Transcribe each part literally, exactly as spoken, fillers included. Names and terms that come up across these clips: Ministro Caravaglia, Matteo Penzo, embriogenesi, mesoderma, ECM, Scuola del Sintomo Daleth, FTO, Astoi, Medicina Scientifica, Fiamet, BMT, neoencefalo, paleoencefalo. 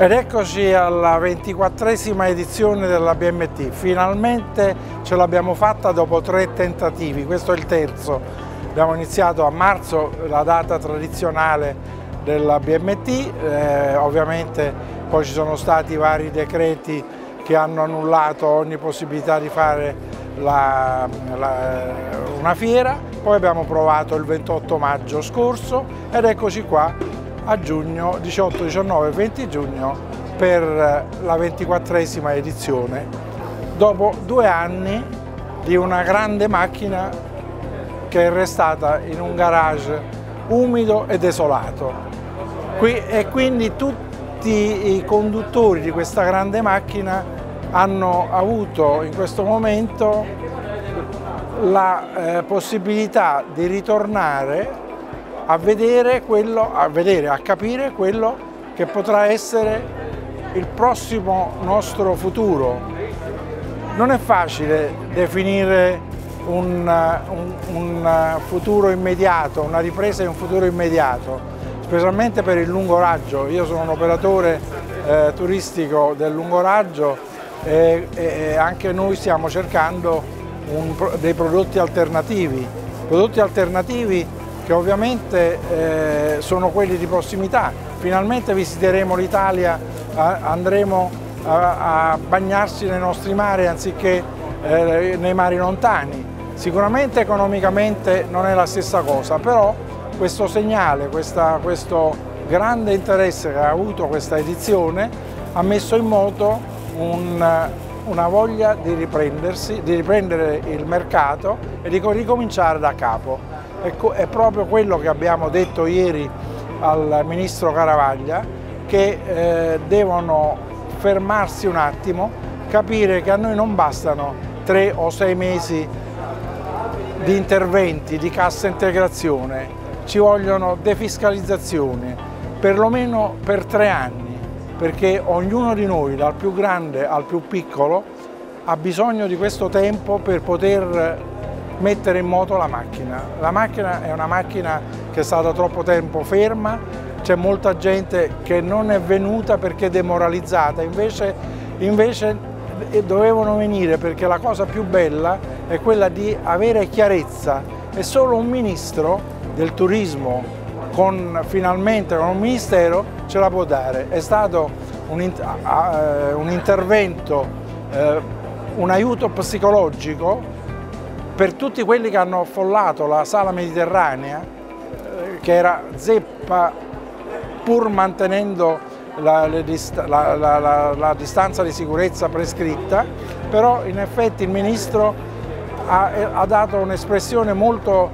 Ed eccoci alla ventiquattresima edizione della B M T, finalmente ce l'abbiamo fatta dopo tre tentativi, questo è il terzo. Abbiamo iniziato a marzo, la data tradizionale della B M T, eh, ovviamente poi ci sono stati vari decreti che hanno annullato ogni possibilità di fare la, la, una fiera, poi abbiamo provato il ventotto maggio scorso ed eccoci qua a giugno, diciotto, diciannove e venti giugno, per la ventiquattresima edizione, dopo due anni di una grande macchina che è restata in un garage umido e desolato. Qui, e quindi tutti i conduttori di questa grande macchina hanno avuto in questo momento la eh, possibilità di ritornare A vedere, quello, a vedere, a capire quello che potrà essere il prossimo nostro futuro. Non è facile definire un, un, un futuro immediato, una ripresa di un futuro immediato, specialmente per il lungo raggio. Io sono un operatore eh, turistico del lungo raggio e, e anche noi stiamo cercando un, dei prodotti alternativi. Prodotti alternativi che ovviamente eh, sono quelli di prossimità. Finalmente visiteremo l'Italia, andremo a, a bagnarsi nei nostri mari anziché eh, nei mari lontani. Sicuramente economicamente non è la stessa cosa, però questo segnale, questa, questo grande interesse che ha avuto questa edizione ha messo in moto un, una voglia di riprendersi, di riprendere il mercato e di ricominciare da capo. È proprio quello che abbiamo detto ieri al Ministro Caravaglia, che eh, devono fermarsi un attimo, capire che a noi non bastano tre o sei mesi di interventi, di cassa integrazione, ci vogliono defiscalizzazioni, perlomeno per tre anni, perché ognuno di noi, dal più grande al più piccolo, ha bisogno di questo tempo per poter mettere in moto la macchina. La macchina è una macchina che è stata troppo tempo ferma, c'è molta gente che non è venuta perché è demoralizzata, invece, invece dovevano venire perché la cosa più bella è quella di avere chiarezza, e solo un ministro del turismo con, finalmente con un ministero ce la può dare. È stato un, un intervento, un aiuto psicologico per tutti quelli che hanno affollato la sala mediterranea, che era zeppa pur mantenendo la, la, la, la, la distanza di sicurezza prescritta, però in effetti il Ministro ha, ha dato un'espressione molto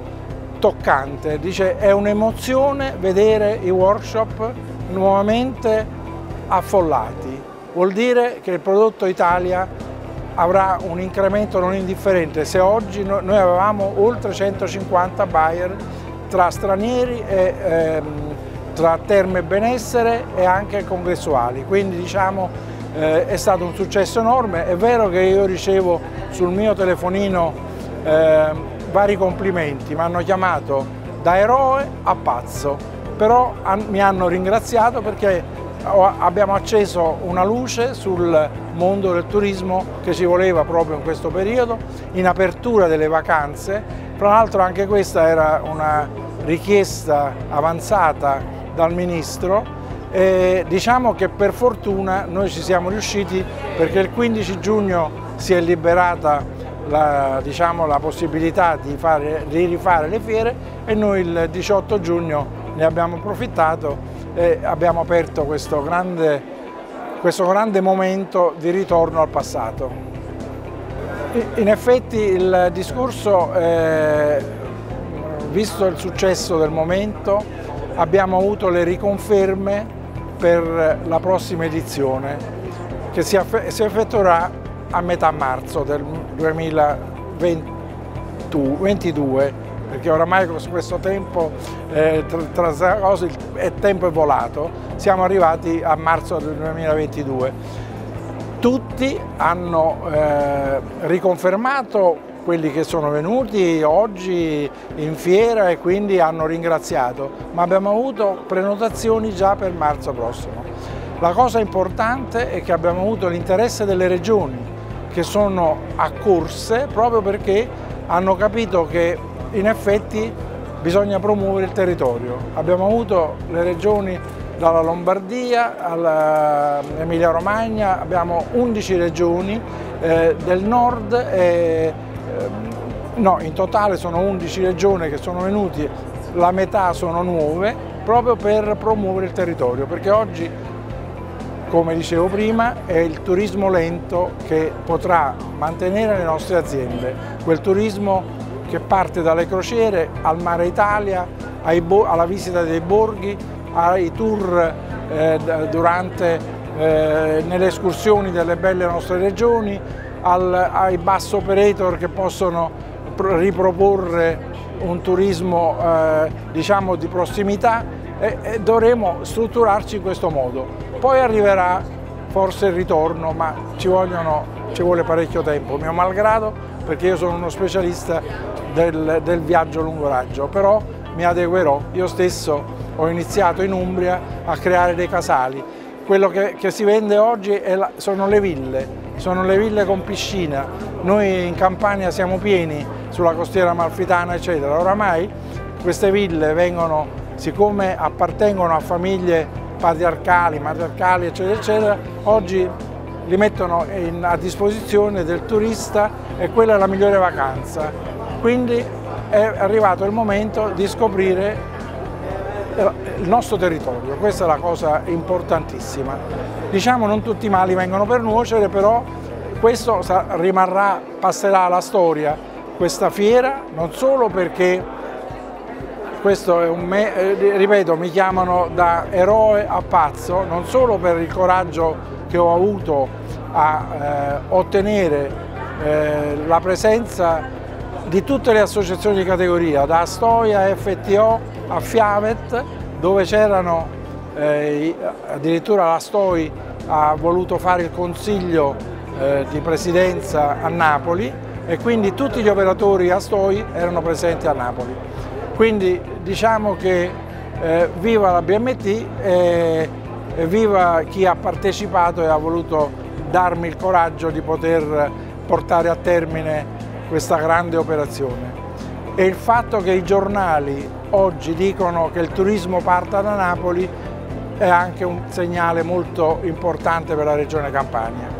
toccante, dice è un'emozione vedere i workshop nuovamente affollati, vuol dire che il prodotto Italia avrà un incremento non indifferente. Se oggi noi avevamo oltre centocinquanta buyer tra stranieri, e, ehm, tra terme e benessere e anche congressuali, quindi diciamo eh, è stato un successo enorme. È vero che io ricevo sul mio telefonino eh, vari complimenti, mi hanno chiamato da eroe a pazzo, però an- mi hanno ringraziato perché abbiamo acceso una luce sul mondo del turismo che ci voleva proprio in questo periodo, in apertura delle vacanze. Tra l'altro anche questa era una richiesta avanzata dal Ministro e diciamo che per fortuna noi ci siamo riusciti, perché il quindici giugno si è liberata la, diciamo, la possibilità di, fare, di rifare le fiere, e noi il diciotto giugno ne abbiamo approfittato e abbiamo aperto questo grande, questo grande momento di ritorno al passato. In effetti il discorso, eh, visto il successo del momento, abbiamo avuto le riconferme per la prossima edizione, che si, si effettuerà a metà marzo del duemilaventidue. Perché oramai con questo tempo, eh, tra, tra cose, il tempo è volato, siamo arrivati a marzo del duemilaventidue. Tutti hanno eh, riconfermato, quelli che sono venuti oggi in fiera, e quindi hanno ringraziato, ma abbiamo avuto prenotazioni già per marzo prossimo. La cosa importante è che abbiamo avuto l'interesse delle regioni, che sono accorse proprio perché hanno capito che in effetti bisogna promuovere il territorio. Abbiamo avuto le regioni dalla Lombardia all'Emilia Romagna, abbiamo undici regioni eh, del nord, e, eh, no, in totale sono undici regioni che sono venute, la metà sono nuove, proprio per promuovere il territorio, perché oggi, come dicevo prima, è il turismo lento che potrà mantenere le nostre aziende, quel turismo che parte dalle crociere al Mare Italia, ai alla visita dei borghi, ai tour eh, durante, eh, nelle escursioni delle belle nostre regioni, al, ai bus operator che possono riproporre un turismo eh, diciamo di prossimità, e, e dovremo strutturarci in questo modo. Poi arriverà forse il ritorno, ma ci, vogliono, ci vuole parecchio tempo, mio malgrado, perché io sono uno specialista del, del viaggio a lungo raggio, però mi adeguerò. Io stesso ho iniziato in Umbria a creare dei casali. Quello che, che si vende oggi è la, sono le ville, sono le ville con piscina. Noi in Campania siamo pieni sulla costiera amalfitana, eccetera. Oramai queste ville vengono, siccome appartengono a famiglie patriarcali, matriarcali, eccetera, eccetera, oggi li mettono in, a disposizione del turista, e quella è la migliore vacanza. Quindi è arrivato il momento di scoprire il nostro territorio, questa è la cosa importantissima. Diciamo, non tutti i mali vengono per nuocere, però questo rimarrà, passerà alla storia, questa fiera, non solo perché questo è un me, eh, ripeto, mi chiamano da eroe a pazzo, non solo per il coraggio che ho avuto a eh, ottenere eh, la presenza di tutte le associazioni di categoria, da Astoi a F T O a Fiamet, dove c'erano, eh, addirittura l'Astoi ha voluto fare il consiglio eh, di presidenza a Napoli, e quindi tutti gli operatori Astoi erano presenti a Napoli. Quindi diciamo che eh, viva la B M T e, e viva chi ha partecipato e ha voluto darmi il coraggio di poter portare a termine questa grande operazione. E il fatto che i giornali oggi dicono che il turismo parta da Napoli è anche un segnale molto importante per la regione Campania.